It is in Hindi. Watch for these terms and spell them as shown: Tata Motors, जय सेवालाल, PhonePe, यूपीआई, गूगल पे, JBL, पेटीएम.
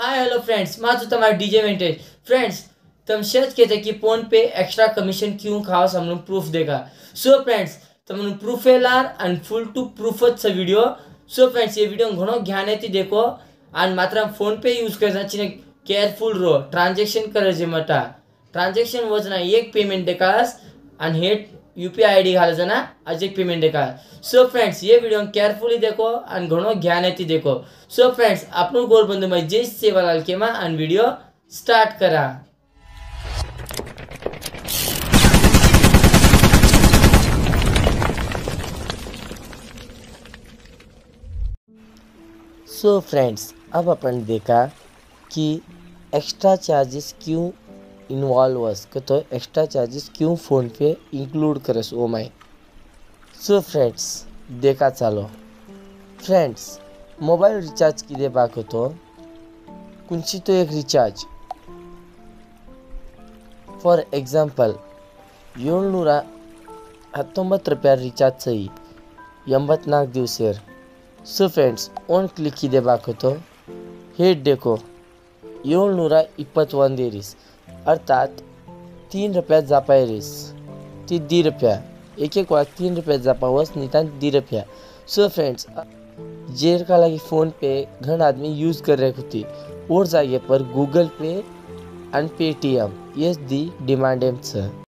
हाय हेलो फ्रेंड्स, माँ तो तुम्हारा डीजे वेंटेज। फ्रेंड्स तुम सर्च कहते कि फोन पे एक्स्ट्रा कमीशन क्यों खास, हम लोग प्रूफ देखा। सो फ्रेंड्स तुम प्रूफ लार and full to proof video. So friends ये वीडियो घणो ज्ञान थी देखो एंड मात्र फोन पे यूज करना चाहिए, केयरफुल रहो। ट्रांजेक्शन करे मटा, ट्रांजेक्शन वजना एक पेमेंट देखास एंड हेट यूपीआई आईडी घाल जना आज एक पेमेंट देखा। सो फ्रेंड्स ये वीडियो केयरफुली देखो एंड घणो ज्ञान थी देखो। सो फ्रेंड्स आप गोर बंधु मैं जय सेवालाल केमा एंड वीडियो स्टार्ट करा। सो फ्रेंड्स अब अपन देखा कि एक्स्ट्रा चार्जेस क्यों इन्वॉल्व अस के, तो एक्स्ट्रा चार्जेस क्यों फोन पे इंक्लूड करेस ओ माई। सो फ्रेंड्स देखा चालो। फ्रेंड्स मोबाइल रिचार्ज किदे बाको तो कुंची तो एक रिचार्ज फॉर एग्जाम्पल 719 रुपया रिचार्ज सही 84 दिवसेर। सो फ्रेंड्स ओन क्लिक किदे बाको तो हेड देखो 721 देरीस, अर्थात 3 रुपया जापाय रेस ती 2 रुपया एक वाक 3 रुपया जापावस नितान 2 रुपया। सो फ्रेंड्स जेर का लगी फोन पे घन आदमी यूज़ कर रहे होती और जागे पर गूगल पे एंड पेटीएम ये दी डिमांड एम।